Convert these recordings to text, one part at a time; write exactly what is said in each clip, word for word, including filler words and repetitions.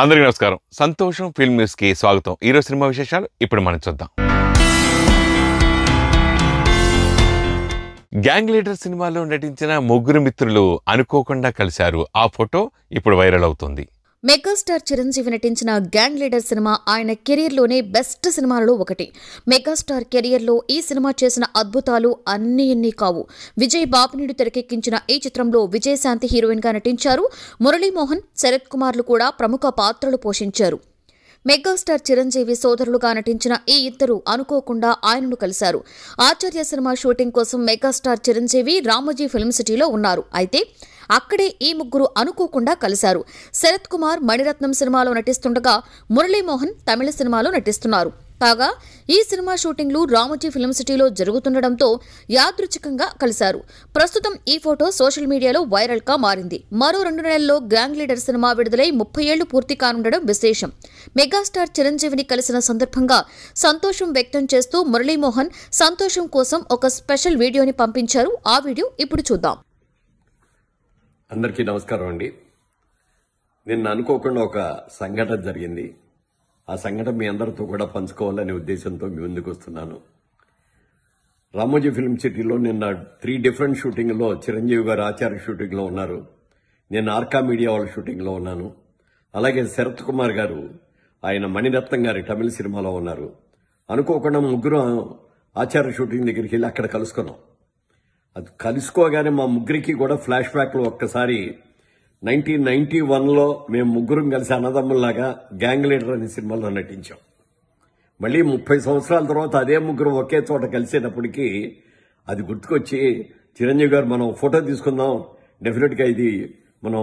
అందరికీ నమస్కారం. సంతోషం ఫిల్మ్ న్యూస్ కి స్వాగతం. ఈ రోజు సినిమా విశేషాలు ఇప్పుడు మనం చూద్దాం. గ్యాంగ్ లీడర్ సినిమాలో నటించిన ముగ్గురు మిత్రులు అనుకోకుండా కలిశారు. ఆ ఫోటో ఇప్పుడు వైరల్ అవుతుంది. మెగాస్టార్ చిరంజీవి నటించిన గ్యాంగ్ లీడర్ సినిమా ఆయన కెరీర్లోనే బెస్ట్ సినిమాలలో ఒకటి. మెగాస్టార్ కెరియర్లో ఈ సినిమా చేసిన అద్భుతాలు అన్నీ ఎన్ని కావు. విజయ్ బాబునేడు తెరకెక్కించిన ఈ చిత్రంలో విజయశాంతి హీరోయిన్గా నటించారు. మురళీమోహన్, శరత్ కుమార్లు కూడా ప్రముఖ పాత్రలు పోషించారు. మెగాస్టార్ చిరంజీవి సోదరులుగా నటించిన ఈ ఇద్దరు అనుకోకుండా ఆయనను కలిశారు. ఆచార్య సినిమా షూటింగ్ కోసం మెగాస్టార్ చిరంజీవి రామోజీ ఫిల్మ్ సిటీలో ఉన్నారు. అయితే అక్కడే ఈ ముగ్గురు అనుకోకుండా కలిశారు. శరత్ కుమార్ మణిరత్నం సినిమాలో నటిస్తుండగా మురళీమోహన్ తమిళ సినిమాలో నటిస్తున్నారు. కాగా ఈ సినిమా షూటింగ్లు రామోజీ ఫిల్మ్ సిటీలో జరుగుతుండటంతో యాదృచ్ఛికంగా కలిశారు. ప్రస్తుతం ఈ ఫోటో సోషల్ మీడియాలో వైరల్ గా మారింది. మరో రెండు నెలల్లో గ్యాంగ్ లీడర్ సినిమా విడుదలై ముప్పై ఏళ్లు పూర్తి కానుండడం విశేషం. మెగాస్టార్ చిరంజీవిని కలిసిన సందర్భంగా సంతోషం వ్యక్తం చేస్తూ మురళీమోహన్ సంతోషం కోసం ఒక స్పెషల్ వీడియోని పంపించారు. ఆ వీడియో ఇప్పుడు చూద్దాం. అందరికీ నమస్కారం అండి. నిన్న అనుకోకుండా ఒక సంఘటన జరిగింది. ఆ సంఘటన మీ అందరితో కూడా పంచుకోవాలనే ఉద్దేశంతో మీ ముందుకు వస్తున్నాను. రామోజీ ఫిల్మ్ సిటీలో నిన్న త్రీ డిఫరెంట్ షూటింగ్లో చిరంజీవి గారు ఆచార్య షూటింగ్లో ఉన్నారు. నేను ఆర్కా మీడియా వాళ్ళ షూటింగ్లో ఉన్నాను. అలాగే శరత్ కుమార్ గారు ఆయన మణిరత్నం గారి తమిళ సినిమాలో ఉన్నారు. అనుకోకుండా ముగ్గురు ఆచార్య షూటింగ్ దగ్గరికి వెళ్ళి అక్కడ కలుసుకున్నాం. అది కలుసుకోగానే మా ముగ్గురికి కూడా ఫ్లాష్ బ్యాక్లో ఒక్కసారి నైన్టీన్ నైన్టీ వన్లో మేము ముగ్గురం కలిసి అన్నదమ్ముల్లాగా గ్యాంగ్ లీడర్ అనే సినిమాలో నటించాం. మళ్ళీ ముప్పై సంవత్సరాల తర్వాత అదే ముగ్గురు ఒకే చోట కలిసేటప్పటికీ అది గుర్తుకొచ్చి చిరంజీవి గారు మనం ఫోటో తీసుకుందాం, డెఫినెట్గా ఇది మనం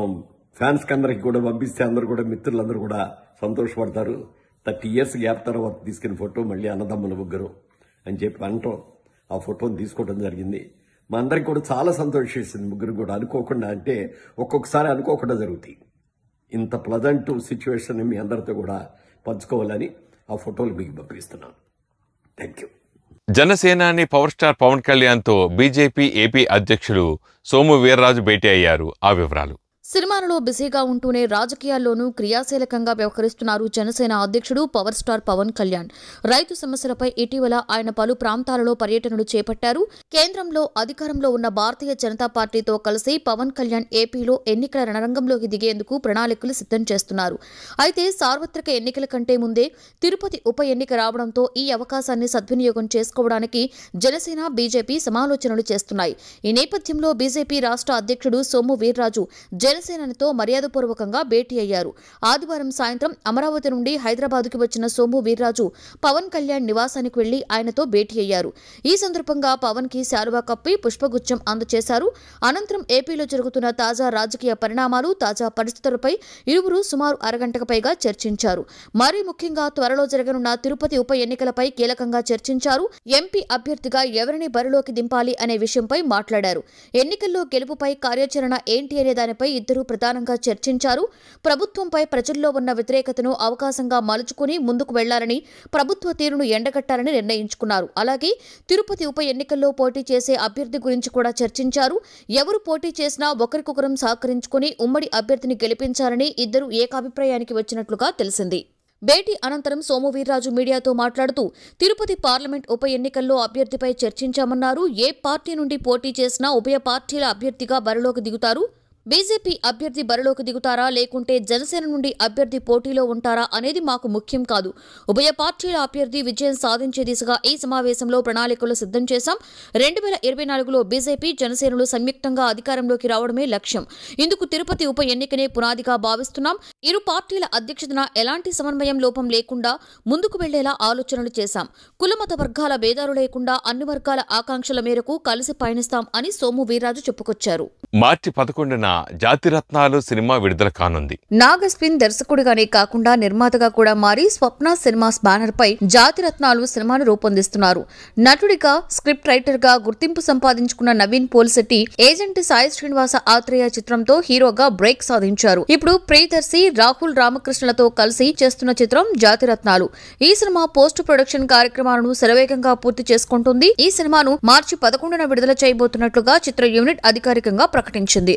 ఫ్యాన్స్కి అందరికి కూడా పంపిస్తే అందరు కూడా మిత్రులందరూ కూడా సంతోషపడతారు. థర్టీ ఇయర్స్ గ్యాప్ తర్వాత తీసుకున్న ఫోటో మళ్ళీ అన్నదమ్ముల ముగ్గురు అని చెప్పి అంటాం. ఆ ఫోటోని తీసుకోవడం జరిగింది. మా అందరికి కూడా చాలా సంతోషిస్తుంది. ముగ్గురు కూడా అనుకోకుండా, అంటే ఒక్కొక్కసారి అనుకోకుండా జరుగుతాయి. ఇంత ప్లజెంట్ సిచ్యువేషన్ మీ అందరితో కూడా పంచుకోవాలని ఆ ఫోటోలు మీకు పంపిస్తున్నాను. Thank you. జనసేనాని పవర్ స్టార్ పవన్ కళ్యాణ్తో బీజేపీ ఏపీ అధ్యక్షుడు సోము వీర్రాజు భేటీ అయ్యారు. ఆ వివరాలు. సినిమాలలో బిజీగా ఉంటూనే రాజకీయాల్లోనూ క్రియాశీలకంగా వ్యవహరిస్తున్నారు జనసేన అధ్యక్షుడు పవర్ స్టార్ పవన్ కళ్యాణ్. రైతు సమస్యలపై ఇటీవల ఆయన పలు ప్రాంతాలలో పర్యటనలు చేపట్టారు. కేంద్రంలో అధికారంలో ఉన్న భారతీయ జనతా పార్టీతో కలిసి పవన్ కళ్యాణ్ ఏపీలో ఎన్నికల రణరంగంలోకి దిగేందుకు ప్రణాళికలు సిద్ధం చేస్తున్నారు. అయితే సార్వత్రిక ఎన్నికల కంటే ముందే తిరుపతి ఉప ఎన్నిక రావడంతో ఈ అవకాశాన్ని సద్వినియోగం చేసుకోవడానికి జనసేన, బీజేపీ సమాలోచనలు చేస్తున్నాయి. ఈ నేపథ్యంలో బీజేపీ రాష్ట్ర అధ్యక్షుడు సోము వీర్రాజు జనసేనతో మర్యాదపూర్వకంగా భేటీ అయ్యారు. ఆదివారం సాయంత్రం అమరావతి నుండి హైదరాబాద్కు వచ్చిన సోము వీర్రాజు పవన్ కళ్యాణ్ నివాసానికి వెళ్లి ఆయనతో భేటీ అయ్యారు. ఈ సందర్భంగా పవన్ కి శాలువా కప్పి పుష్పగుచ్చం అందజేశారు. అనంతరం ఏపీలో జరుగుతున్న తాజా రాజకీయ పరిణామాలు, తాజా పరిస్థితులపై ఇరువురు సుమారు అరగంటకు పైగా చర్చించారు. మరీ ముఖ్యంగా త్వరలో జరగనున్న తిరుపతి ఉప ఎన్నికలపై కీలకంగా చర్చించారు. ఎంపీ అభ్యర్థిగా ఎవరిని బరిలోకి దింపాలి అనే విషయంపై మాట్లాడారు. ఎన్నికల్లో గెలుపుపై కార్యాచరణ ఏంటి అనే దానిపై ఇద్దరూ ప్రధానంగా చర్చించారు. ప్రభుత్వంపై ప్రజల్లో ఉన్న వ్యతిరేకతను అవకాశంగా మలుచుకుని ముందుకు వెళ్లాలని, ప్రభుత్వ తీరును ఎండగట్టాలని నిర్ణయించుకున్నారు. అలాగే తిరుపతి ఉప ఎన్నికల్లో పోటీ చేసే అభ్యర్థి గురించి కూడా చర్చించారు. ఎవరు పోటీ చేసినా ఒకరికొకరం సహకరించుకుని ఉమ్మడి అభ్యర్థిని గెలిపించాలని ఇద్దరు ఏకాభిప్రాయానికి వచ్చినట్లుగా తెలిసింది. భేటీ అనంతరం సోము వీర్రాజు మీడియాతో మాట్లాడుతూ తిరుపతి పార్లమెంట్ ఉప ఎన్నికల్లో అభ్యర్థిపై చర్చించామన్నారు. ఏ పార్టీ నుండి పోటీ చేసినా ఉభయ పార్టీల అభ్యర్థిగా బరిలోకి దిగుతారు. బీజేపీ అభ్యర్థి బరిలోకి దిగుతారా, లేకుంటే జనసేన నుండి అభ్యర్థి పోటీలో ఉంటారా అనేది మాకు ముఖ్యం కాదు. ఉభయ పార్టీల అభ్యర్థి విజయం సాధించే దిశగా ఈ సమావేశంలో ప్రణాళికలు సిద్ధం చేశాం. రెండు వేల ఇరవై నాలుగులో బీజేపీ, జనసేనలు సంయుక్తంగా అధికారంలోకి రావడమే లక్ష్యం. ఇందుకు తిరుపతి ఉప ఎన్నికనే పునాదిగా భావిస్తున్నాం. ఇరు పార్టీల అధ్యక్షతన ఎలాంటి సమన్వయం లోపం లేకుండా ముందుకు వెళ్లేలా ఆలోచనలు చేశాం. కులమత వర్గాల భేదాలు లేకుండా అన్ని వర్గాల ఆకాంక్షల మేరకు కలిసి పయనిస్తాం అని సోము వీర్రాజు చెప్పుకొచ్చారు. మార్చి పదకొండున జాతిరత్నాలు సినిమా విడుదల కానుంది. నాగస్విన్ దర్శకుడిగానే కాకుండా నిర్మాతగా కూడా మారి స్వప్న సినిమాస్ బ్యానర్ పై జాతిరత్నాలు సినిమాను రూపొందిస్తున్నారు. నటుడిగా, స్క్రిప్ట్ రైటర్ గా గుర్తింపు సంపాదించుకున్న నవీన్ పోల్శెట్టి ఏజెంట్ సాయి శ్రీనివాస ఆత్రేయ చిత్రంతో హీరోగా బ్రేక్ సాధించారు. ఇప్పుడు ప్రియదర్శి, రాహుల్ రామకృష్ణలతో కలిసి చేస్తున్న చిత్రం జాతిరత్నాలు. ఈ సినిమా పోస్ట్ ప్రొడక్షన్ కార్యక్రమాలను శరవేగంగా పూర్తి చేసుకుంటుంది. ఈ సినిమాను మార్చి పదకొండున విడుదల చేయబోతున్నట్లుగా చిత్ర యూనిట్ అధికారికంగా ప్రకటించింది.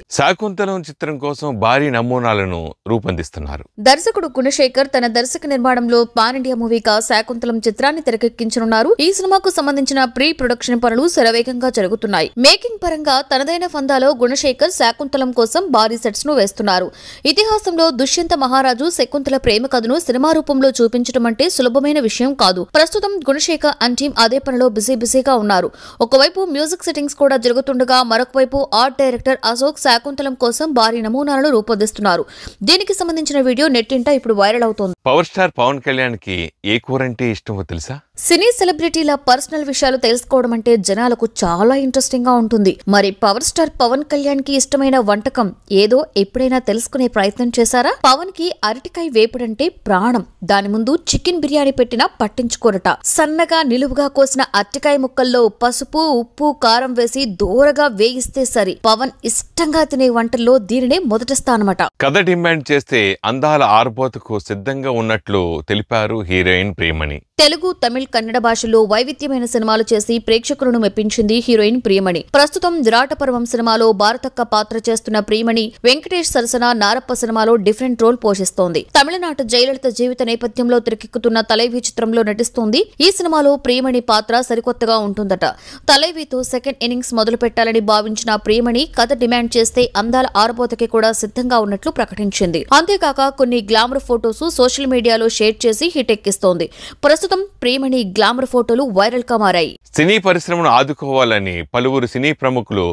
శాకుంతలం చిత్రం కోసం భారీ నమూనాలను రూపొందిస్తున్నారు. దర్శకుడు గుణశేఖర్ తన దర్శక నిర్మాణంలో పాన్ ఇండియా మూవీగా శాకుంతలం చిత్రాన్ని తెరకెక్కించనున్నారు. ఈ సినిమాకు సంబంధించిన ప్రీ ప్రొడక్షన్ పనులు శరవేగంగా జరుగుతున్నాయి. మేకింగ్ పరంగా తనదైన ఫందాలో గుణశేఖర్ శాకుంతలం కోసం భారీ సెట్స్ ను వేస్తున్నారు. ఇతిహాసంలో దుష్యంత మహారాజు శకుంతల ప్రేమ కథను సినిమా రూపంలో చూపించడం అంటే సులభమైన విషయం కాదు. ప్రస్తుతం గుణశేఖర్ అండ్ టీమ్ అదే పనిలో బిజీ బిజీగా ఉన్నారు. ఒకవైపు మ్యూజిక్ సెట్టింగ్స్ కూడా జరుగుతుండగా మరొక వైపు ఆర్ట్ డైరెక్టర్ అశోక్ శాకుంతలం కోసం భారీ నమూనాలను రూపొందిస్తున్నారు. దీనికి సంబంధించిన వీడియో నెట్టింట ఇప్పుడు వైరల్ అవుతోంది. పవర్ స్టార్ పవన్ కళ్యాణ్ కి ఏ కూరంటే ఇష్టమో తెలుసా? సినీ సెలబ్రిటీల పర్సనల్ విషయాలు తెలుసుకోవడం అంటే జనాలకు చాలా ఇంట్రెస్టింగ్ గా ఉంటుంది. మరి పవర్ స్టార్ పవన్ కళ్యాణ్ కి ఇష్టమైన వంటకం ఏదో ఎప్పుడైనా తెలుసుకునే ప్రయత్నం చేశారా? పవన్ కి అరటికాయ వేపుడంటే ప్రాణం. దాని ముందు చికెన్ బిర్యానీ పెట్టినా పట్టించుకోరట. సన్నగా నిలువుగా కోసిన అరటికాయ ముక్కల్లో పసుపు ఉప్పు కారం వేసి దూరగా వేయిస్తే సరి. పవన్ ఇష్టంగా తినే వంటల్లో దీనినే మొదటి స్థానమట. కథ డిమాండ్ చేస్తే అందాల ఆర్బోతకు సిద్ధంగా ఉన్నట్లు తెలిపారు హీరోయిన్ ప్రియమణి. తెలుగు తమిళ్ కన్నడ భాషల్లో వైవిధ్యమైన సినిమాలు చేసి ప్రేక్షకులను మెప్పించింది హీరోయిన్ ప్రియమణి. ప్రస్తుతం విరాటపర్వం సినిమాలో భారతక్క పాత్ర చేస్తున్న ప్రియమణి వెంకటేష్ సరసన నారప్ప సినిమాలో డిఫరెంట్ రోల్ పోషిస్తోంది. తమిళనాట జయలలిత జీవిత నేపథ్యంలో తెరకెక్కుతున్న తలైవి చిత్రంలో నటిస్తోంది. ఈ సినిమాలో ప్రియమణి పాత్ర సరికొత్తగా ఉంటుందట. తలైవితో సెకండ్ ఇన్నింగ్స్ మొదలు పెట్టాలని భావించిన ప్రియమణి కథ డిమాండ్ చేస్తే అందాల ఆరబోతకి కూడా సిద్ధంగా ఉన్నట్లు ప్రకటించింది. అంతేకాక కొన్ని గ్లామర్ ఫోటోస్ సోషల్ మీడియాలో షేర్ చేసి హిట్ ఎక్కిస్తోంది. ప్రస్తుతం ప్రియమణి గ్లామర్ ఫోటోలు వైరల్ గా మారాయి. సినీ పరిశ్రమను ఆదుకోవాలని పలువురు సినీ ప్రముఖులు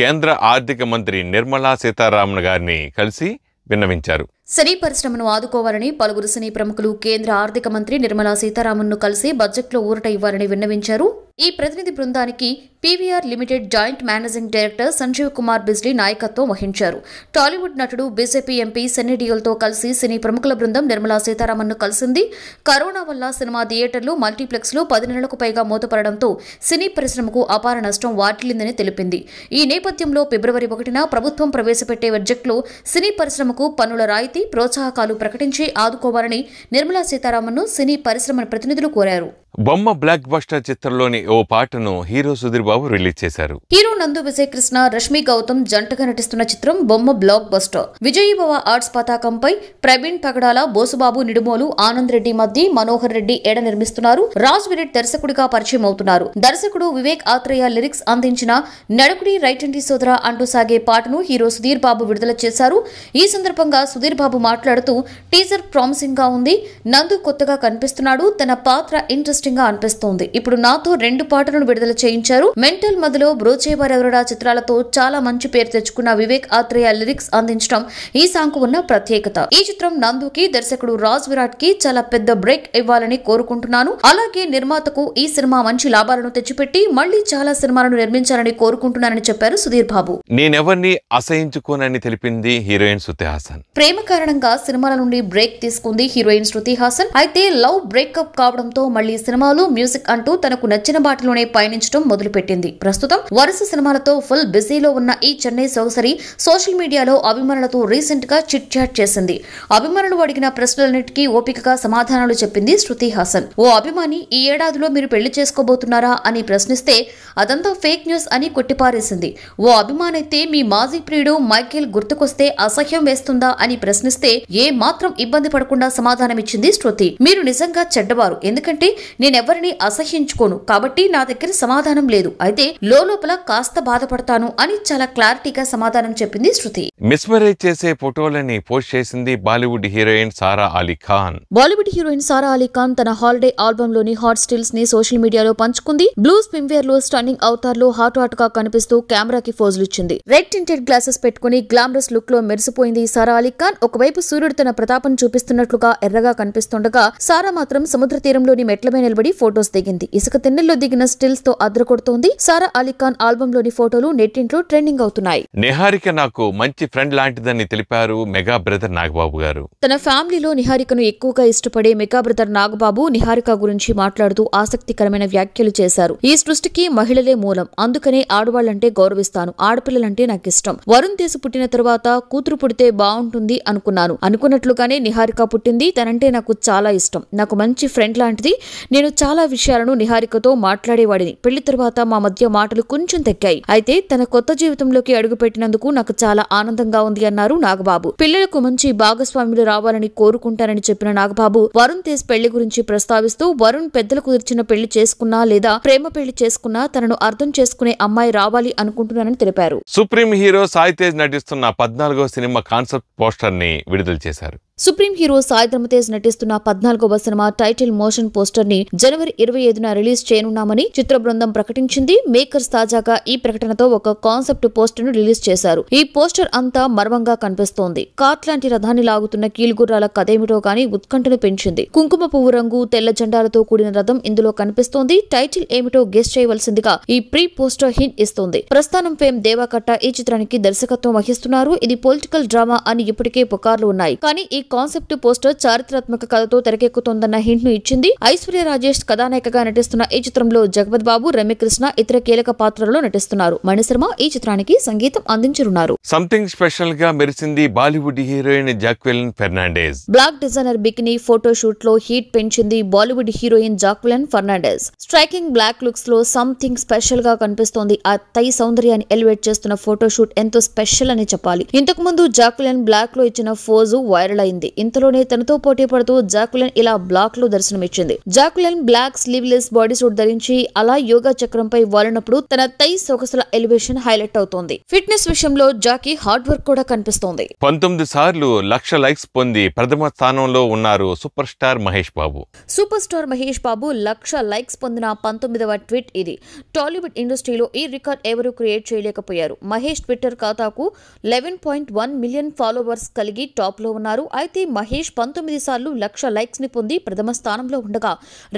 కేంద్ర ఆర్థిక మంత్రి నిర్మలా సీతారామన్ గారిని కలిసి విన్నవించారు. సినీ పరిశ్రమను ఆదుకోవాలని పలువురు సినీ ప్రముఖులు కేంద్ర ఆర్థిక మంత్రి నిర్మలా సీతారామన్ ను కలిసి బడ్జెట్లో ఊరట ఇవ్వాలని విన్నవించారు. ఈ ప్రతినిధి బృందానికి PVR limited joint managing director Sanjeev Kumar Bijli నాయకత్వం వహించారు. టాలీవుడ్ నటుడు బీజేపీ ఎంపీ సన్నీ డియోల్తో కలిసి సినీ ప్రముఖుల బృందం నిర్మలా సీతారామన్ను కలిసింది. కరోనా వల్ల సినిమా థియేటర్లు మల్టీప్లెక్స్లు పది నెలలకు పైగా మూతపడడంతో సినీ పరిశ్రమకు అపార నష్టం వాటిల్లిందని తెలిపింది. ఈ నేపథ్యంలో ఫిబ్రవరి ఒకటిన ప్రభుత్వం ప్రవేశపెట్టే బడ్జెట్లో సినీ పరిశ్రమకు పన్నుల రాయితీ ప్రోత్సాహకాలు ప్రకటించి ఆదుకోవాలని నిర్మలా సీతారామన్ను సినీ పరిశ్రమ ప్రతినిధులు కోరారు. బొమ్మ బ్లాక్ బస్టర్ చిత్రంలోని ఓ పాటను హీరో సుధీర్ బాబు రిలీజ్ చేశారు. హీరో నందు విజయ్ కృష్ణ రష్మి గౌతమ్ జంటగా నటిస్తున్న చిత్రం బొమ్మ బ్లాక్ బస్టర్. విజయీభవ ఆర్ట్స్ పతాకంపై ప్రవీణ్ పగడాల, బోసుబాబు నిడుమోలు, ఆనంద్ రెడ్డి మద్ది, మనోహర్ రెడ్డి ఏడ నిర్మిస్తున్నారు. రాజ్ విరెట్ దర్శకుడిగా పరిచయం అవుతున్నారు. దర్శకుడు వివేక్ ఆత్రేయ లిరిక్స్ అందించిన నడుకుడి రైట్ అండి సోదరా అంటూ సాగే పాటను హీరో సుధీర్ బాబు విడుదల చేశారు. ఈ సందర్భంగా సుధీర్ బాబు మాట్లాడుతూ టీజర్ ప్రామిసింగ్ గా ఉంది. నందు కొత్తగా కనిపిస్తున్నాడు. తన పాత్ర ఇంట్రెస్టింగ్ అనిపిస్తోంది. ఇప్పుడు నాతో రెండు పాటలను విడుదల చేయించారు. మెంటల్ మదిలో బ్రోచేవరెవరడా చిత్రాలతో చాలా మంచి పేరు తెచ్చుకున్న వివేక్ ఆత్రేయ లిరిక్స్ అందించడం ఈ సాంగ్ ఉన్న ప్రత్యేకత. ఈ చిత్రం నందుకి, దర్శకుడు రాజ్ విరాట్ కి చాలా పెద్ద బ్రేక్ ఇవ్వాలని కోరుకుంటున్నాను. అలాగే నిర్మాతకు ఈ సినిమా మంచి లాభాలను తెచ్చిపెట్టి మళ్లీ చాలా సినిమాలను నిర్మించాలని కోరుకుంటున్నానని చెప్పారు సుధీర్ బాబు. నేనెవర్ని అసహించుకోనని తెలిపింది హీరోయిన్ శృతి హాసన్. ప్రేమ కారణంగా సినిమాల నుండి బ్రేక్ తీసుకుంది హీరోయిన్ శృతి హాసన్. అయితే లవ్ బ్రేకప్ కావడంతో మళ్లీ సినిమాలు మ్యూజిక్ అంటూ తనకు నచ్చిన బాటలోనే పయనించడం మొదలుపెట్టింది. ప్రస్తుతం వరుస సినిమాలతో ఫుల్ బిజీలో ఉన్న ఈ చెన్నై సోదరి సోషల్ మీడియాలో అభిమానులతో రీసెంట్ గా చిట్ చాట్ చేసింది. అభిమానులు అడిగిన ప్రశ్నలన్నిటికీ ఓపికగా సమాధానాలు చెప్పింది శృతి హాసన్. ఓ అభిమాని ఈ ఏడాదిలో మీరు పెళ్లి చేసుకోబోతున్నారా అని ప్రశ్నిస్తే అదంతా ఫేక్ న్యూస్ అని కొట్టిపారేసింది. ఓ అభిమానైతే మీ మాజీ ప్రియుడు మైకేల్ గుర్తుకొస్తే అసహ్యం వేస్తుందా అని ప్రశ్నిస్తే ఏ మాత్రం ఇబ్బంది పడకుండా సమాధానమిచ్చింది శృతి. మీరు నిజంగా చెడ్డవారు. ఎందుకంటే నేనెవరిని అసహించుకోను కాబట్టి నా దగ్గర సమాధానం లేదు. అయితే లోపల కాస్త బాధపడతాను అని చాలా క్లారిటీగా సమాధానం చెప్పింది శృతి. మిస్మరైజ్ చేసే ఫోటోలని పోస్ట్ చేసింది Bollywood heroine Sara Ali Khan. Bollywood heroine Sara Ali Khan తన హాలిడే ఆల్బమ్ లోని హాట్ స్టిల్స్ ని సోషల్ మీడియాలో పంచుకుంది. బ్లూ స్విమ్ వేర్ లో స్టన్నింగ్ అవతార్ లో హాట్ హాట్ గా కనిపిస్తూ కెమెరాకి ఫోజులు ఇచ్చింది. రెడ్ టింటెడ్ గ్లాసెస్ పెట్టుకుని గ్లామరస్ లుక్ లో మెరిసిపోయింది సారా అలీ ఖాన్. ఒకవైపు సూర్యుడు తన ప్రతాపం చూపిస్తున్నట్లుగా ఎర్రగా కనిపిస్తుండగా సారా మాత్రం సముద్ర తీరంలోని మెట్ల నిలబడి ఫోటోస్ దిగింది. ఇసుక తిన్నెల్లో దిగిన స్టిల్స్ తో అదరకొడుతోంది. సారా అలీ ఖాన్ ఆల్బమ్ లోని ఫోటోలు నెట్టింట్లో ట్రెండింగ్ అవుతున్నాయి. నిహారిక నాకు మంచి ఫ్రెండ్ లాంటిదని తెలిపారు మెగా బ్రదర్ నాగబాబు గారు. తన ఫ్యామిలీలో నిహారికను ఎక్కువగా ఇష్టపడే మెగా బ్రదర్ నాగబాబు నిహారిక గురించి మాట్లాడుతూ ఆసక్తికరమైన వ్యాఖ్యలు చేశారు. ఈ సృష్టికి మహిళలే మూలం. అందుకనే ఆడవాళ్లంటే గౌరవిస్తాను. ఆడపిల్లలంటే నాకు ఇష్టం. వరుణ్ దేశ్ పుట్టిన తర్వాత కూతురు పుడితే బాగుంటుంది అనుకున్నాను. అనుకున్నట్లుగానే నిహారిక పుట్టింది. తనంటే నాకు చాలా ఇష్టం. నాకు మంచి ఫ్రెండ్ లాంటిది. నేను చాలా విషయాలను నిహారికతో మాట్లాడేవాడిని. పెళ్లి తర్వాత మా మధ్య మాటలు కొంచెం తగ్గాయి. అయితే తన కొత్త జీవితంలోకి అడుగుపెట్టినందుకు నాకు చాలా ఆనందంగా ఉంది అన్నారు నాగబాబు. పిల్లలకు మంచి భాగస్వాములు రావాలని కోరుకుంటారని చెప్పిన నాగబాబు వరుణ్ తేజ్ పెళ్లి గురించి ప్రస్తావిస్తూ వరుణ్ పెద్దలు కుదిర్చిన పెళ్లి చేసుకున్నా లేదా ప్రేమ పెళ్లి చేసుకున్నా తనను అర్థం చేసుకునే అమ్మాయి రావాలి అనుకుంటున్నానని తెలిపారు. సుప్రీం హీరో సాయి తేజ్ నటిస్తున్న పద్నాలుగో సినిమా కాన్సెప్ట్ పోస్టర్ ని విడుదల చేశారు. సుప్రీం హీరో సాయి ధర్మతేజ్ నటిస్తున్న పద్నాలుగవ సినిమా టైటిల్ మోషన్ పోస్టర్ ని జనవరి ఇరవై ఐదున రిలీజ్ చేయనున్నామని చిత్ర బృందం ప్రకటించింది. మేకర్స్ తాజాగా ఈ ప్రకటనతో ఒక కాన్సెప్ట్ పోస్టర్ ను రిలీజ్ చేశారు. ఈ పోస్టర్ అంతా మర్మంగా కనిపిస్తోంది. కాట్ లాంటి రథాన్ని లాగుతున్న కీలుగుర్రాల కథేమిటో గాని ఉత్కంఠను పెంచింది. కుంకుమ పువ్వు రంగు తెల్ల జెండాలతో కూడిన రథం ఇందులో కనిపిస్తోంది. టైటిల్ ఏమిటో గెస్ చేయవలసిందిగా ఈ ప్రీ పోస్టర్ హింట్ ఇస్తోంది. ప్రస్థానం ఫేమ్ దేవాకట్ట ఈ చిత్రానికి దర్శకత్వం వహిస్తున్నారు. ఇది పొలిటికల్ డ్రామా అని ఇప్పటికే పుకార్లు ఉన్నాయి. కానీ ఈ కాన్సెప్ట్ పోస్టర్ చారిత్రాత్మక కథతో తెరకెక్కుతోందన్న హింట్ ను ఇచ్చింది. ఐశ్వర్య రాజేష్ కథానాయికగా నటిస్తున్న ఈ చిత్రంలో జగపత్ బాబు, రమ్యకృష్ణ ఇతర కీలక పాత్రల్లో నటిస్తున్నారు. మణిశర్మ ఈ చిత్రానికి సంగీతం అందించనున్నారు. సంథింగ్ స్పెషల్ గా మెరిసింది Bollywood heroine Jacqueline Fernandez. Black designer bikini photo shoot లో హీట్ పెంచింది Bollywood heroine Jacqueline Fernandez. Striking black looks లో సంథింగ్ స్పెషల్ గా కనిపిస్తోంది. ఆ తై సౌందర్యాన్ని ఎలివేట్ చేస్తున్న ఫోటో షూట్ ఎంతో స్పెషల్ అని చెప్పాలి. ఇంతకు ముందు జాక్వెలిన్ బ్లాక్ లో ఇచ్చిన ఫోజు వైరల్ అయింది. ఇంతలోనే తనతో పోటీ పడుతూ జాక్వెలిన్ ఇలా బ్లాక్ లో దర్శనమిచ్చింది. Jacqueline black sleeveless body suit ధరించి అలా యోగా చక్రంపై వాలినప్పుడు తన తై సొగసుల ఎలివేషన్ హైలైట్ అవుతోంది. ఫిట్నెస్ విషయంలో జాకీ హార్డ్ వర్క్ కూడా కనిపిస్తోంది. పంతొమ్మిది సార్లు లక్ష లైక్స్ పొంది ప్రథమ స్థానంలో ఉన్నారు super star Mahesh Babu. Super star Mahesh Babu lakh likes పొందిన పంతొమ్మిదవ ట్వీట్ ఇది. టాలీవుడ్ ఇండస్ట్రీలో ఈ రికార్డ్ ఎవరూ క్రియేట్ చేయలేకపోయారు. మహేష్ ట్విట్టర్ ఖాతాకు eleven point one million followers కలిగి టాప్ లో ఉన్నారు. అయితే మహేష్ పంతొమ్మిది సార్లు లక్ష లైక్స్ ని పొంది ప్రథమ స్థానంలో ఉండగా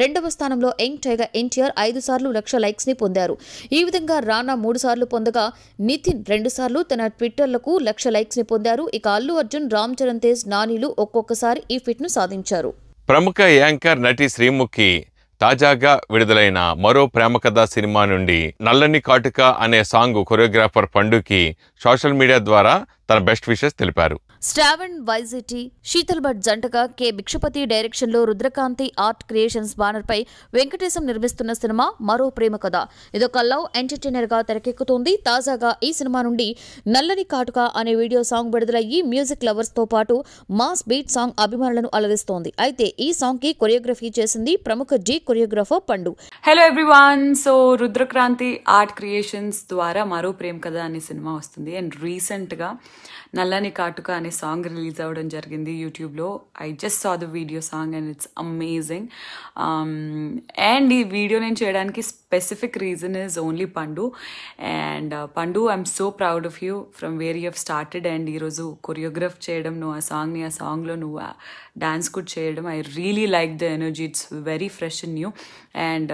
రెండవ స్థానంలో యంగ్ టైగర్ ఎన్టీఆర్ ఐదు సార్లు లక్ష లైక్స్ ని పొందారు. ఈ విధంగా రానా మూడు సార్లు పొందగా నితిన్ రెండు సార్లు తన ట్విట్టర్లకు లక్ష లైక్స్ ని పొందారు. ఇక అల్లు అర్జున్, రామ్ చరణ్ తేజ్, నానీలు ఒక్కొక్కసారి ఈ ఫిట్ ను సాధించారు. ప్రముఖ యాంకర్ నటి శ్రీముఖి తాజాగా విడుదలైన మరో ప్రేమ కథ సినిమా నుండి నల్లని కాటుక అనే సాంగ్ కొరియోగ్రాఫర్ పండుకి సోషల్ మీడియా ద్వారా తన బెస్ట్ విషెస్ తెలిపారు. శ్రావణ్ వైజీటీ, శీతల్ భట్ జంటగా కె భిక్షపతి డైరెక్షన్ లో రుద్రకాంతి ఆర్ట్ క్రియేషన్స్ బ్యానర్ పై వెంకటేశం నిర్మిస్తున్న సినిమా మరో ప్రేమ కథ. ఇదొక లవ్ ఎంటర్టైనర్ గా తెరకెక్కుతోంది. తాజాగా ఈ సినిమా నుండి నల్లని కాటుక అనే వీడియో సాంగ్ విడుదలయ్యి మ్యూజిక్ లవర్స్ తో పాటు మాస్ బీట్ సాంగ్ అభిమానులను అలరిస్తోంది. అయితే ఈ సాంగ్ కి కొరియోగ్రఫీ చేసింది ప్రముఖ G choreographer Pandu. Hello everyone, so Rudrakanthi art creations ద్వారా మరో ప్రేమ కథ అనే సినిమా వస్తుంది. అండ్ రీసెంట్ గా నల్లని కాటుక అనే సాంగ్ రిలీజ్ అవ్వడం జరిగింది యూట్యూబ్లో. I just saw the video song and it's amazing. And ఈ వీడియో నేను చేయడానికి specific reason is only Pandu. And Pandu, I'm so proud of you from where you have started. And ఈరోజు కొరియోగ్రాఫ్ చేయడం, నువ్వు ఆ సాంగ్ని ఆ సాంగ్లో నువ్వు డాన్స్ కూడా చేయడం, I really like the energy. It's very fresh in you. And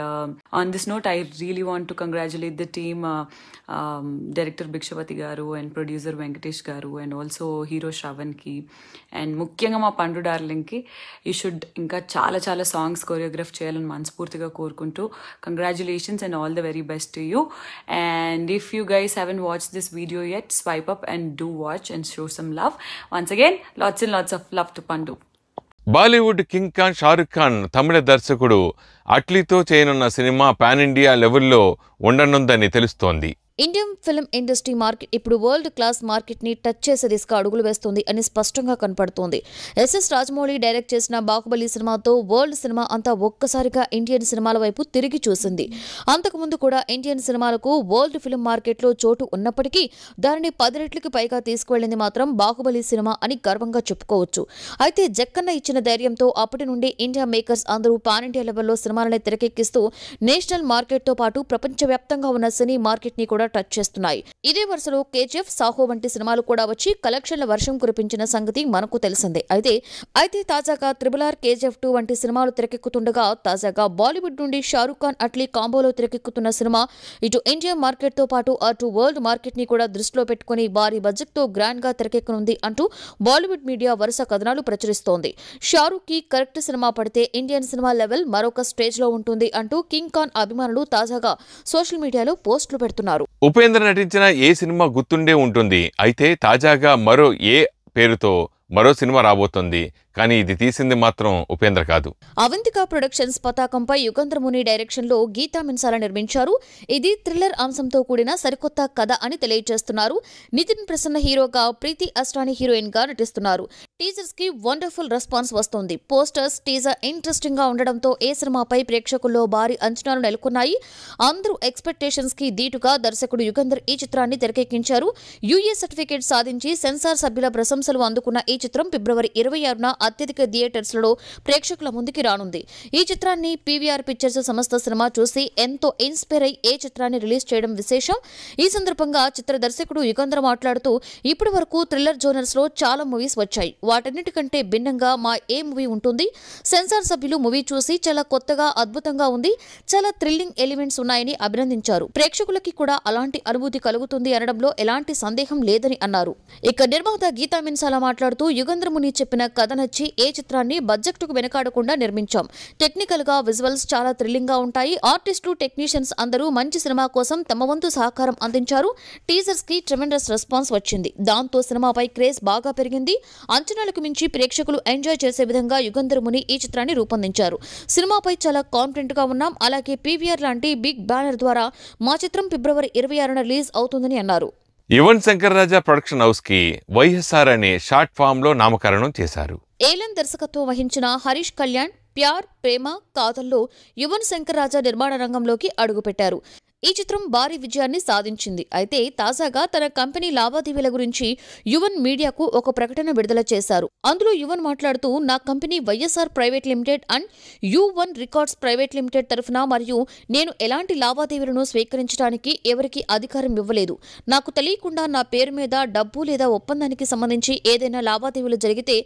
on this note I really want to congratulate the team, director Bhikshapathi garu and producer Venkatesh garu and also hero శ్రవణ్కి అండ్ ముఖ్యంగా మా పండు డార్లింగ్కి. యూ షుడ్ ఇంకా చాలా చాలా songs choreograph చేయాలని మనస్ఫూర్తిగా కోరుకుంటూ congratulations and all the very best to you. And if you guys haven't watch this video yet, swipe up and do watch and show some love. Once again lots and lots of love to Pandu. Bollywood king Khan Shahrukh Khan తమిళ దర్శకుడు అట్లీతో చేయనున్న cinema pan India లెవెల్లో ఉండనుందని తెలుస్తోంది. Indian film industry market ఇప్పుడు world class market ని touch చేసే దిశగా అడుగులు వేస్తుంది అని స్పష్టంగా కనపడుతోంది. ఎస్ఎస్ రాజమౌళి డైరెక్ట్ చేసిన బాహుబలి సినిమాతో వరల్డ్ సినిమా అంతా ఒక్కసారిగా ఇండియన్ సినిమాల వైపు తిరిగి చూసింది. అంతకుముందు కూడా ఇండియన్ సినిమాలకు వరల్డ్ ఫిల్మ్ మార్కెట్లో చోటు ఉన్నప్పటికీ దానిని పది రెట్లకు పైగా తీసుకువెళ్లింది మాత్రం బాహుబలి సినిమా అని గర్వంగా చెప్పుకోవచ్చు. అయితే జక్కన్న ఇచ్చిన ధైర్యంతో అప్పటి నుండి ఇండియా మేకర్స్ అందరూ పాన్ ఇండియా లెవెల్లో సినిమాలని తెరకెక్కిస్తూ నేషనల్ మార్కెట్తో పాటు ప్రపంచవ్యాప్తంగా ఉన్న సినీ మార్కెట్ ని కూడా టచ్ చేస్తున్నాయి. ఇదే వరుసలో కేజీఎఫ్, సాహో వంటి సినిమాలు కూడా వచ్చి కలెక్షన్ల వర్షం కురిపించిన సంగతి మనకు తెలిసిందే. అయితే అయితే తాజాగా త్రిబుల్ ఆర్, కేజీఎఫ్ టూ వంటి సినిమాలు తెరకెక్కుతుండగా తాజాగా బాలీవుడ్ నుండి షారుఖ్ ఖాన్ అట్లీ కాంబోలో తెరకెక్కుతున్న సినిమా ఇటు ఇండియన్ మార్కెట్ తో పాటు అటు వరల్డ్ మార్కెట్ ని కూడా దృష్టిలో పెట్టుకుని భారీ బడ్జెట్ తో గ్రాండ్ గా తెరకెక్కనుంది అంటూ బాలీవుడ్ మీడియా వరుస కథనాలు ప్రచురిస్తోంది. షారుఖ్ కి కరెక్ట్ సినిమా పడితే ఇండియన్ సినిమా లెవెల్ మరొక స్టేజ్ లో ఉంటుంది అంటూ కింగ్ ఖాన్ అభిమానులు తాజాగా సోషల్ మీడియాలో పోస్టులు పెడుతున్నారు. ఉపేంద్ర నటించిన ఏ సినిమా గుర్తుండే ఉంటుంది. అయితే తాజాగా మరో ఏ పేరుతో మరో సినిమా రాబోతుంది. కానీ ఇది తీసింది మాత్రం ఉపేంద్ర కాదు. అవంతిక ప్రొడక్షన్స్ పతాకంపై యుగంధర్ ముని డైరెక్షన్ లో గీతా మిన్సాల నిర్మించారు. ఇది థ్రిల్లర్ అంశంతో కూడిన సరికొత్త కథ అని తెలియజేస్తున్నారు. నితిన్ ప్రసన్న హీరోగా, ప్రీతి అస్రాని హీరోయిన్ గా నటిస్తున్నారు. టీజర్స్ కి వండర్ఫుల్ రెస్పాన్స్ వస్తుంది. పోస్టర్స్, టీజర్ ఇంట్రెస్టింగ్ గా ఉండడంతో ఏ సినిమాపై ప్రేక్షకుల్లో భారీ అంచనాలు నెలకొన్నాయి. అందరూ ఎక్స్పెక్టేషన్స్ కి దీటుగా దర్శకుడు యుగంధర్ ఈ చిత్రాన్ని తెరకెక్కించారు. యూఏ సర్టిఫికేట్ సాధించి సెన్సార్ సభ్యుల ప్రశంసలు అందుకున్న ఈ చిత్రం ఫిబ్రవరి ఇరవై ఆరున అత్యధిక థియేటర్స్ లో ప్రేక్షకుల ముందుకి రానుంది. ఈ చిత్రాన్ని పీవీఆర్ పిక్చర్స్ సంస్థ సినిమా చూసి ఎంతో ఇన్స్పైర్ అయి ఏ చిత్రాన్ని రిలీజ్ చేయడం విశేషం. ఈ సందర్భంగా చిత్ర దర్శకుడు యుగంధర్ మాట్లాడుతూ, ఇప్పటి వరకు థ్రిల్లర్ జోనర్స్ లో చాలా మూవీస్ వచ్చాయి. వాటన్నిటికంటే భిన్నంగా మా ఏ మూవీ ఉంటుంది. సెన్సార్ సభ్యులు మూవీ చూసి చాలా కొత్తగా, అద్భుతంగా ఉంది, చాలా థ్రిల్లింగ్ ఎలిమెంట్స్ ఉన్నాయని అభినందించారు. ప్రేక్షకులకి కూడా అలాంటి అనుభూతి కలుగుతుంది అనడంలో ఎలాంటి సందేహం లేదని అన్నారు. ఇక నిర్మాత గీతా మిన్సాల మాట్లాడుతూ, యుగంధర్ ముని చెప్పిన కథ నచ్చి ఏ చిత్రాన్ని బడ్జెట్ కు వెనకాడకుండా నిర్మించాం. టెక్నికల్ గా విజువల్స్ చాలా థ్రిల్లింగ్ గా ఉంటాయి. ఆర్టిస్టులు, టెక్నీషియన్స్ అందరూ మంచి సినిమా కోసం తమ వంతు సహకారం అందించారు. టీజర్స్ కి ట్రెమెండస్ రెస్పాన్స్ వచ్చింది. దాంతో సినిమాపై క్రేజ్ బాగా పెరిగింది. అంచనాలకు మించి ప్రేక్షకులు ఎంజాయ్ చేసే విధంగా యుగంధర్ ముని ఈ చిత్రాన్ని రూపొందించారు. సినిమాపై చాలా కాన్ఫిడెంట్ గా ఉన్నాం. అలాగే పీవీఆర్ లాంటి బిగ్ బ్యానర్ ద్వారా మా చిత్రం ఫిబ్రవరి ఇరవై ఆరున రిలీజ్ అవుతుందని అన్నారు. యువన్ శంకర్ రాజా ప్రొడక్షన్ హౌస్ కి వైఎస్ఆర్ అనే షార్ట్ ఫామ్ లో నామకరణం చేశారు. ఏలన్ దర్శకత్వం వహించిన హరీష్ కళ్యాణ్ ప్యార్ ప్రేమ కాథల్లో యువన్ శంకర్ రాజా నిర్మాణ రంగంలోకి అడుగుపెట్టారు. ఈ చిత్రం భారీ విజయాన్ని సాధించింది. అయితే తాజాగా తన కంపెనీ లావాదేవీల గురించి యువన్ మీడియాకు ఒక ప్రకటన విడుదల చేశారు. అందులో యువన్ మాట్లాడుతూ, నా company YSR private limited and U one records private limited తరఫున మరియు నేను ఎలాంటి లావాదేవీలను స్వీకరించడానికి ఎవరికీ అధికారం ఇవ్వలేదు. నాకు తెలియకుండా నా పేరు మీద డబ్బు లేదా ఒప్పందానికి సంబంధించి ఏదైనా లావాదేవీలు జరిగితే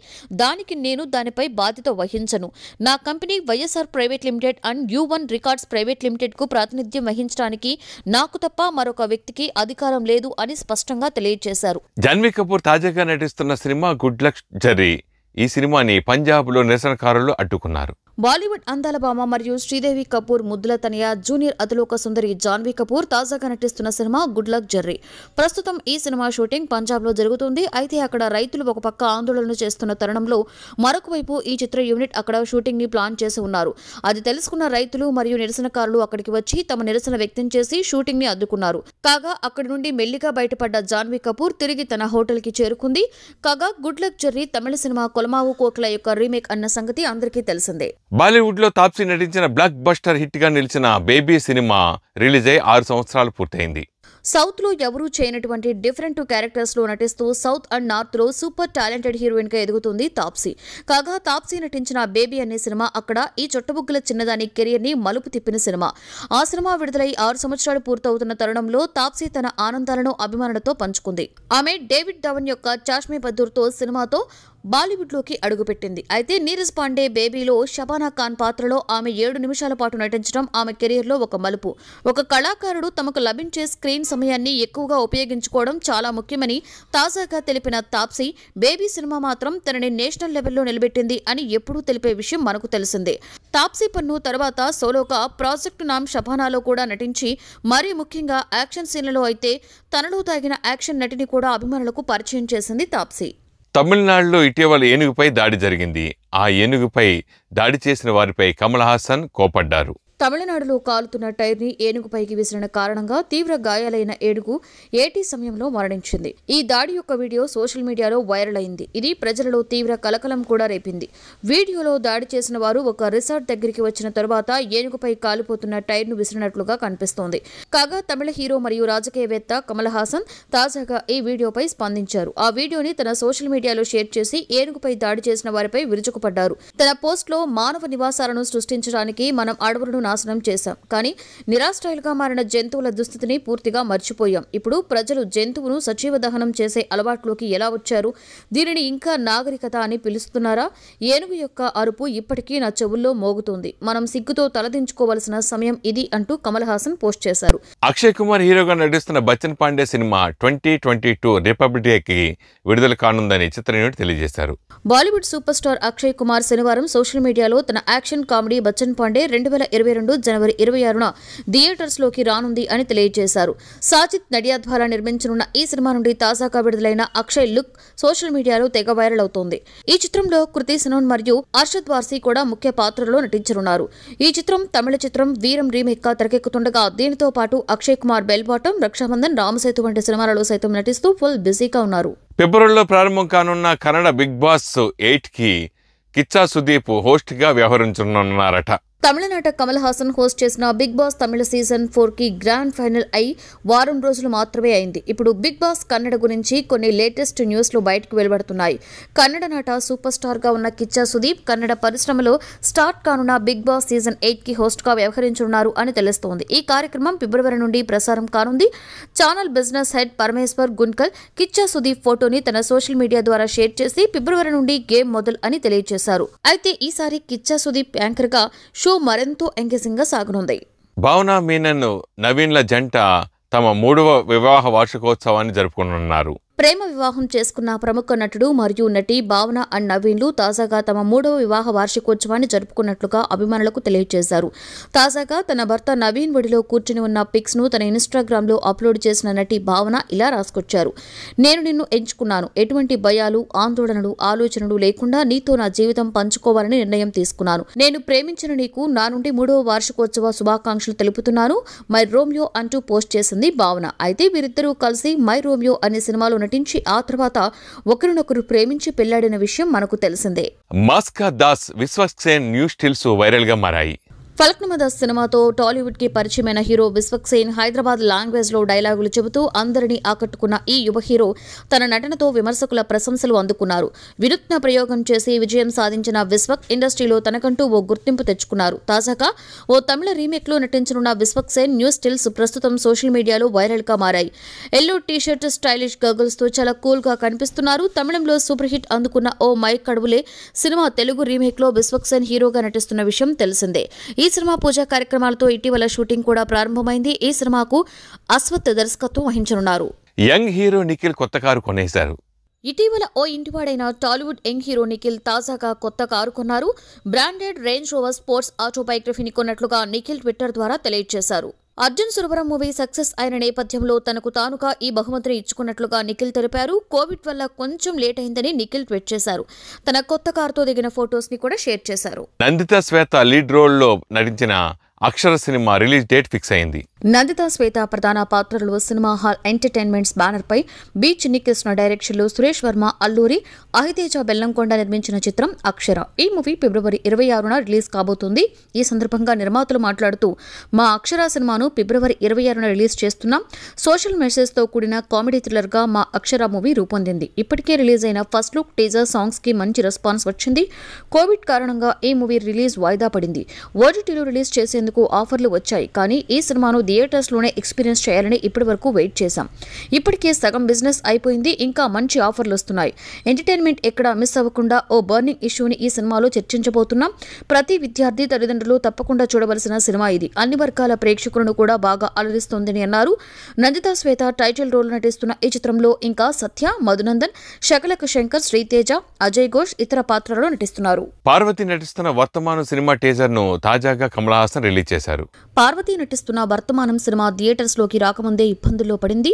దానికి నేను దానిపై బాధ్యత వహించను. నా company YSR private limited and U one records private limited కు ప్రాతినిధ్యం వహించడానికి నాకు తప్ప మరొక వ్యక్తికి అధికారం లేదు అని స్పష్టంగా తెలియజేశారు. జాన్వీ కపూర్ తాజాగా నటిస్తున్న సినిమా గుడ్ లక్ జరీ. ఈ సినిమాని పంజాబ్ లో నిరసనకారులు అడ్డుకున్నారు. బాలీవుడ్ అందాల భామ మరియు శ్రీదేవి కపూర్ ముద్దుల తనయ, జూనియర్ అతిలోక సుందరి జాన్వీ కపూర్ తాజాగా నటిస్తున్న సినిమా గుడ్ లక్ జర్రీ. ప్రస్తుతం ఈ సినిమా షూటింగ్ పంజాబ్ లో జరుగుతుంది. అయితే అక్కడ రైతులు ఒక పక్క ఆందోళనలు చేస్తున్న తరుణంలో మరొక వైపు ఈ చిత్ర యూనిట్ అక్కడ షూటింగ్ ని ప్లాన్ చేసి ఉన్నారు. అది తెలుసుకున్న రైతులు మరియు నిరసనకారులు అక్కడికి వచ్చి తమ నిరసన వ్యక్తం చేసి షూటింగ్ ని అడ్డుకున్నారు. కాగా అక్కడి నుండి మెల్లిగా బయటపడ్డ జాన్వీ కపూర్ తిరిగి తన హోటల్ కి చేరుకుంది. కాగా గుడ్ లక్ జర్రీ తమిళ సినిమా కొలమావు కోకిల యొక్క రీమేక్ అన్న సంగతి అందరికీ తెలిసిందే. బాలీవుడ్ లో తాప్సీ నటించిన బ్లాక్ బస్టర్ హిట్ గా నిలిచిన బేబీ సినిమా రిలీజ్ అయి ఆరు సంవత్సరాలు పూర్తయింది. సౌత్ లో ఎవరూ చేయనటువంటి డిఫరెంట్ క్యారెక్టర్స్ లో నటిస్తూ సౌత్ అండ్ నార్త్ లో సూపర్ టాలెంటెడ్ హీరోయిన్ గా ఎదుగుతుంది తాప్సీ. కాగా తాప్సీ నటించిన బేబీ అనే సినిమా అక్కడ ఈ చొట్టబుగ్గల చిన్నదాని కెరియర్ ని మలుపు తిప్పిన సినిమా. ఆ సినిమా విడుదలై ఆరు సంవత్సరాలు పూర్తవుతున్న తరుణంలో తాప్సీ తన ఆనందాలను అభిమానులతో పంచుకుంది. ఆమె డేవిడ్ ధవన్ యొక్క చాష్మీ బద్దూర్ తో సినిమాతో బాలీవుడ్ లోకి అడుగుపెట్టింది. అయితే నీరజ్ పాండే బేబీలో షబానా ఖాన్ పాత్రలో ఆమె ఏడు నిమిషాల పాటు నటించడం ఆమె కెరియర్ లో ఒక మలుపు. ఒక కళాకారుడు తమకు లభించే స్క్రీన్ సమయాన్ని ఎక్కువగా ఉపయోగించుకోవడం చాలా ముఖ్యమని తాజాగా తెలిపిన తాప్సీ, బేబీ సినిమా మాత్రం తనని నేషనల్ లెవెల్లో నిలబెట్టింది అని ఎప్పుడూ తెలిపే విషయం మనకు తెలిసిందే. తాప్సీ పన్ను తర్వాత సోలోగా ప్రాజెక్టు నామ్ షబానాలో కూడా నటించి, మరీ ముఖ్యంగా యాక్షన్ సీన్లలో అయితే తనలో తాగిన యాక్షన్ నటిని కూడా అభిమానులకు పరిచయం చేసింది తాప్సీ. తమిళనాడులో ఇటీవల ఏనుగుపై దాడి జరిగింది. ఆ ఏనుగుపై దాడి చేసిన వారిపై కమల్ హాసన్ కోపడ్డారు. తమిళనాడులో కాలుతున్న టైర్ని ఏనుగుపైకి విసిరిన కారణంగా తీవ్ర గాయాలైన ఏనుగు ఏటీ సమయంలో మరణించింది. ఈ దాడి యొక్క వీడియో సోషల్ మీడియాలో వైరల్ అయింది. ఇది ప్రజలలో తీవ్ర కలకలం కూడా రేపింది. వీడియోలో దాడి చేసిన వారు ఒక రిసార్ట్ దగ్గరికి వచ్చిన తరువాత ఏనుగుపై కాలిపోతున్న టైర్ను విసిరినట్లుగా కనిపిస్తోంది. కాగా తమిళ హీరో మరియు రాజకీయవేత్త కమల్ హాసన్ తాజాగా ఈ వీడియోపై స్పందించారు. ఆ వీడియోని తన సోషల్ మీడియాలో షేర్ చేసి ఏనుగుపై దాడి చేసిన వారిపై విరుచుకుపడ్డారు. తన పోస్ట్లో, మానవ నివాసాలను సృష్టించడానికి మనం అడవులను నాశనం చేశాం, కానీ నిరాశ్రయులుగా మారిన జంతువుల దుస్థితిని పూర్తిగా మర్చిపోయాం. ఇప్పుడు ప్రజలు జంతువును సజీవ దహనం చేసే అలవాట్లోకి ఎలా వచ్చారు? దీనిని ఇంకా నాగరికత అని పిలుస్తున్నారా? ఏనుగు యొక్క అరుపు ఇప్పటికీ నా చెవుల్లో మోగుతుంది. మనం సిగ్గుతో తలదించుకోవాల్సిన సమయం ఇది అంటూ కమల్ హాసన్ పోస్ట్ చేశారు. అక్షయ్ కుమార్ హీరోగా నటిస్తున్న Bachchan Pandey cinema twenty twenty two republic డేకి విడుదల కానుందని చిత్ర యూనిట్ తెలియజేశారు. బాలీవుడ్ సూపర్ స్టార్ అక్షయ్ కుమార్ శనివారం సోషల్ మీడియాలో తన యాక్షన్ కామెడీ బచ్చన్ పాండే రెండు వేల ఇరవై ఇరవై రెండు జనవరి ఇరవై ఆరున థియేటర్స్ లోకి రానుంది అని తెలియజేశారు. సాజిత్ నడియాద్ ద్వారా నిర్మించనున్న ఈ సినిమా నుండి తాజాగా విడుదలైన అక్షయ్ లుక్ సోషల్ మీడియాలో తెగ వైరల్ అవుతోంది. ఈ చిత్రంలో కృతి సనోన్ మరియు అర్షద్ వార్సి కూడా ముఖ్య పాత్రలో నటించనున్నారు. ఈ చిత్రం తమిళ చిత్రం వీరం రీమేక్ గా తెరకెక్కుతుండగా దీనితో పాటు అక్షయ్ కుమార్ బెల్ బాటం, రక్షాబంధన్, రామసేతు వంటి సినిమాలలో సైతం నటిస్తూ ఫుల్ బిజీగా ఉన్నారు. ఫిబ్రవరిలో ప్రారంభం కానున్న కన్నడ బిగ్ బాస్ ఎయిట్ కి కిచ్చా సుదీప్ హోస్ట్ గా వ్యవహరించనున్నారట. తమిళనాట కమల్ హాసన్ హోస్ట్ చేసిన బిగ్ బాస్ తమిళ సీజన్ ఫోర్ కి గ్రాండ్ ఫైనల్ అయి వారం రోజులు మాత్రమే అయింది. ఇప్పుడు బిగ్ బాస్ కన్నడ గురించి కొన్ని లేటెస్ట్ న్యూస్లు బయటకు వెలువడుతున్నాయి. కన్నడ నాట సూపర్ స్టార్ గా ఉన్న కిచ్చా సుదీప్ కన్నడ పరిశ్రమలో స్టార్ట్ కానున్న బిగ్ బాస్ సీజన్ ఎయిట్ కి హోస్ట్ గా వ్యవహరించనున్నారు అని తెలుస్తోంది. ఈ కార్యక్రమం ఫిబ్రవరి నుండి ప్రసారం కానుంది. Channel business head Parameshwar Gunkal Kichcha Sudeep ఫోటోని తన సోషల్ మీడియా ద్వారా షేర్ చేసి ఫిబ్రవరి నుండి గేమ్ మొదలు అని తెలియజేశారు. అయితే ఈసారి కిచ్చా సుదీప్ యాంకర్ గా మరెంతో ఎంగేజింగ్ గా సాగనుంది. భావన మీనన్ నవీన్ల జంట తమ మూడవ వివాహ వార్షికోత్సవాన్ని జరుపుకుంటున్నారు. ప్రేమ వివాహం చేసుకున్న ప్రముఖ నటుడు మరియు నటి భావన అండ్ నవీన్లు తాజాగా తమ మూడవ వివాహ వార్షికోత్సవాన్ని జరుపుకున్నట్లుగా అభిమానులకు తెలియజేశారు. తాజాగా తన భర్త నవీన్ ఒడిలో కూర్చుని ఉన్న పిక్స్ ను తన ఇన్స్టాగ్రామ్ లో అప్లోడ్ చేసిన నటి భావన ఇలా రాసుకొచ్చారు. నేను నిన్ను ఎంచుకున్నాను. ఎటువంటి భయాలు, ఆందోళనలు, ఆలోచనలు లేకుండా నీతో నా జీవితం పంచుకోవాలని నిర్ణయం తీసుకున్నాను. నేను ప్రేమించిన నీకు నా నుండి మూడవ వార్షికోత్సవ శుభాకాంక్షలు తెలుపుతున్నాను. మై రోమియో అంటూ పోస్ట్ చేసింది భావన. అయితే వీరిద్దరూ కలిసి మై రోమియో అనే సినిమాలో నటించి ఆ తర్వాత ఒకరినొకరు ప్రేమించి పెళ్లాడిన విషయం మనకు తెలిసిందే. మాస్కా Das Vishwaksen news stills viral గా మారాయి. ఫల్క్నమదాస్ సినిమాతో టాలీవుడ్ కి పరిచయమైన హీరో విశ్వక్సేన్ హైదరాబాద్ లాంగ్వేజ్ లో డైలాగులు చెబుతూ అందరినీ ఆకట్టుకున్న ఈ యువ హీరో తన నటనతో విమర్శకుల ప్రశంసలు అందుకున్నారు. వినూత్న ప్రయోగం చేసి విజయం సాధించిన విశ్వక్ ఇండస్ట్రీలో తనకంటూ ఓ గుర్తింపు తెచ్చుకున్నారు. తాజాగా ఓ తమిళ రీమేక్ లో నటించనున్న విశ్వక్సేన్ న్యూస్ స్టిల్స్ ప్రస్తుతం సోషల్ మీడియాలో వైరల్ గా మారాయి. ఎల్లో టీషర్ట్, స్టైలిష్ గర్ల్స్ తో చాలా కూల్ గా కనిపిస్తున్నారు. తమిళంలో సూపర్ హిట్ అందుకున్న oh my Kadavule cinema Telugu remake లో విశ్వక్సేన్ హీరోగా నటిస్తున్న విషయం తెలిసిందే. ఈ సినిమా పూజా కార్యక్రమాలతో ఇటీవల షూటింగ్ కూడా ప్రారంభమైంది. ఈ సినిమాకు అశ్వత్ దర్శకత్వం వహించనున్నారు. యంగ్ హీరో నిఖిల్ కొత్త కారు కొనేశారు. ఇటీవల ఓ ఇంటివాడైన టాలీవుడ్ యంగ్ హీరో నిఖిల్ తాజాగా కొత్త కారు కొన్నారు. బ్రాండెడ్ రేంజ్ రోవర్ స్పోర్ట్స్ ఆటోబయోగ్రఫీని కొన్నట్లుగా నిఖిల్ ట్విట్టర్ ద్వారా తెలియజేశారు. అర్జున్ సురవరం మూవీ సక్సెస్ అయిన నేపథ్యంలో తనకు తానుగా ఈ బహుమతిని ఇచ్చుకున్నట్లుగా నిఖిల్ తెలిపారు. కోవిడ్ వల్ల కొంచెం లేట్ అయిందని నిఖిల్ ట్వీట్ చేశారు. తన కొత్త కారుతో దిగిన ఫొటోస్ ని కూడా షేర్ చేశారు. నందిత శ్వేత లీడ్ రోల్ లో నటించిన Akshara cinema release date fix అయింది. నందిత శ్వేత ప్రధాన పాత్రలో సినిమా హాల్ ఎంటర్టైన్మెంట్స్ బ్యానర్ పై బీచ్ నికృష్ణ డైరెక్షన్ లో సురేష్ వర్మ, అల్లూరి అహితేజ, బెల్లంకొండ నిర్మించిన చిత్రం అక్షర. ఈ మూవీ ఫిబ్రవరి ఇరవై ఆరున రిలీజ్ కాబోతుంది. ఈ సందర్భంగా నిర్మాతలు మాట్లాడుతూ, మా అక్షర సినిమాను ఫిబ్రవరి ఇరవై ఆరున రిలీజ్ చేస్తున్నాం. సోషల్ మెసేజ్ తో కూడిన కామెడీ థ్రిల్లర్ గా మా అక్షర మూవీ రూపొందింది. ఇప్పటికే రిలీజ్ అయిన ఫస్ట్ లుక్, టీజర్ సాంగ్స్ కి మంచి రెస్పాన్స్ వచ్చింది. కోవిడ్ కారణంగా ఈ మూవీ రిలీజ్ వాయిదా పడింది. ఓటీటీలో రిలీజ్ చేసేందుకు ఆఫర్లు వచ్చాయి. కానీ ఈ సినిమాను థియేటర్స్ లోనే ఎక్స్పీరియన్స్ చేయాలని ఇప్పటి వరకు వెయిట్ చేశాం. ఇప్పటికే సగం బిజినెస్ అయిపోయింది. ఇంకా మంచి ఆఫర్లు వస్తున్నాయి. ఎంటర్టైన్మెంట్ ఎక్కడ మిస్ అవ్వకుండా ఓ బర్నింగ్ ఇష్యూని ఈ సినిమాలో చర్చించబోతున్నాం. ప్రతి విద్యార్థి, తల్లిదండ్రులు తప్పకుండా చూడవలసిన సినిమా ఇది. అన్ని వర్గాల ప్రేక్షకులను కూడా బాగా అలరిస్తోందని అన్నారు. నందిత శ్వేత టైటిల్ రోల్ నటిస్తున్న ఈ చిత్రంలో ఇంకా సత్య, మధునందన్, శకలక శంకర్, శ్రీతేజ, అజయ్ ఘోష్ ఇతర పాత్రలలో నటిస్తున్నారు. పార్వతి నటిస్తున్న వర్తమానం సినిమా టీజర్ ను తాజాగా కమల్ హాసన్ రిలీజ్ చేశారు. పార్వతి నటిస్తున్న వర్తమానం సినిమా థియేటర్స్ లోకి రాకముందే ఇబ్బందుల్లో పడింది.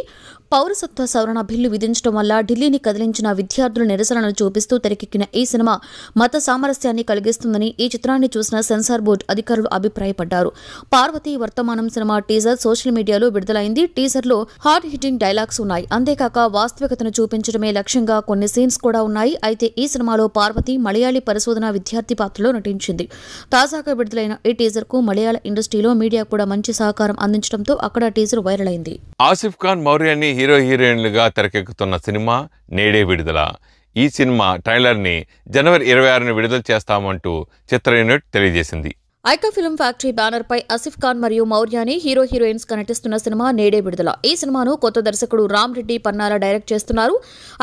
పౌరసత్వ సవరణ బిల్లు విధించడం వల్ల ఢిల్లీని కదిలించిన విద్యార్థుల నిరసనను చూపిస్తూ తెరకెక్కిన ఈ సినిమా మత సామరస్యాన్ని కలిగిస్తుందని ఈ చిత్రాన్ని చూసిన సెన్సార్ బోర్డు అధికారులు అభిప్రాయపడ్డారు. పార్వతి వర్తమానం సినిమా టీజర్ సోషల్ మీడియాలో విడుదలైంది. టీజర్ లో హార్డ్ హిట్టింగ్ డైలాగ్స్ ఉన్నాయి. అంతేకాక వాస్తవికతను చూపించడమే లక్ష్యంగా కొన్ని సీన్స్ కూడా ఉన్నాయి. అయితే ఈ సినిమాలో పార్వతి మలయాళీ పరిశోధన విద్యార్థి పాత్రలో నటించింది. తాజాగా విడుదలైన ఈ టీజర్ కు మలయాళ ఇండస్ట్రీలో మీడియా కూడా మంచి సహకారం అందించడంతో అక్కడ టీజర్ వైరల్ అయింది. ఆసిఫ్ ఖాన్, మౌర్యాన్ని హీరో హీరోయిన్లుగా తెరకెక్కుతున్న సినిమా నేడే విడుదల. ఈ సినిమా ట్రైలర్ ని జనవరి ఇరవై ఆరున విడుదల చేస్తామంటూ చిత్ర యూనిట్ తెలియజేసింది. ఐకా ఫిల్మ్ ఫ్యాక్టరీ బ్యానర్ పై ఆసిఫ్ ఖాన్ మరియు మౌర్యాని హీరో హీరోయిన్స్ గా నటిస్తున్న సినిమా నేడే విడుదల. ఈ సినిమాను కొత్త దర్శకుడు రామ్ రెడ్డి పన్నాల డైరెక్ట్ చేస్తున్నారు.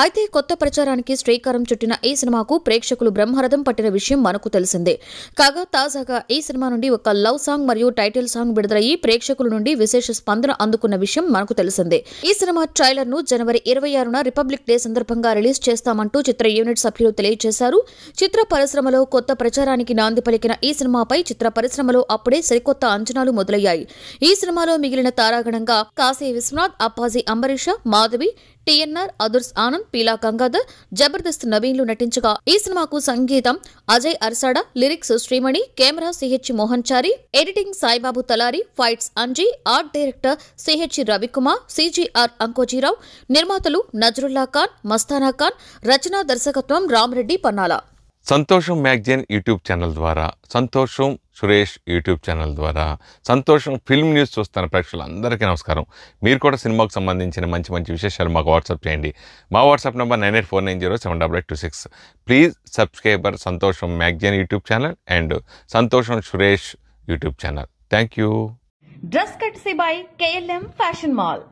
అయితే కొత్త ప్రచారానికి శ్రీకారం చుట్టిన ఈ సినిమాకు ప్రేక్షకులు బ్రహ్మరథం పట్టిన విషయం మనకు తెలిసిందే. కాగా తాజాగా ఈ సినిమా నుండి ఒక లవ్ సాంగ్ మరియు టైటిల్ సాంగ్ విడుదలయ్యి ప్రేక్షకుల నుండి విశేష స్పందన అందుకున్న విషయం మనకు తెలిసిందే. ఈ సినిమా ట్రైలర్ ను జనవరి ఇరవై ఆరున రిపబ్లిక్ డే సందర్భంగా రిలీజ్ చేస్తామంటూ చిత్ర యూనిట్ సభ్యులు తెలియజేశారు. చిత్ర పరిశ్రమలో కొత్త ప్రచారానికి నాంది పలికిన ఈ సినిమాపై చిత్ర పరిశ్రమలో అప్పుడే సరికొత్త అంచనాలు మొదలయ్యాయి। ఈ సినిమాలో మిగిలిన తారాగణంగా కాశీ విశ్వనాథ్, అప్పాజీ అంబరీష్, మాధవి, టిఎన్ఆర్, అదుర్స్ ఆనంద్, పీలా గంగాధర్, జబర్దస్త్ నవీన్లు నటించగా ఈ సినిమాకు సంగీతం Ajay Arsada, lyrics Srimani, camera CH Mohan Chari, editing Saibabu Talari, fights Anji, art director CH Ravikumar, CGR Ankojirao, నిర్మాతలు నజరుల్లా ఖాన్, మస్తానా ఖాన్, రచనా దర్శకత్వం రామరెడ్డి పన్నాల। సంతోషం మ్యాగజైన్ యూట్యూబ్ ఛానల్ ద్వారా, సంతోషం సురేష్ యూట్యూబ్ ఛానల్ ద్వారా సంతోషం ఫిల్మ్ న్యూస్ చూస్తున్న ప్రేక్షకులందరికీ నమస్కారం। మీరు కూడా సినిమాకు సంబంధించిన మంచి మంచి విశేషాలు మాకు వాట్సాప్ చేయండి। మా WhatsApp number nine eight four nine zero seven double eight two six. Please subscriber Santosham magazine YouTube channel and Santosham Suresh YouTube channel. Thank you. Dress cut C by KLM fashion mall.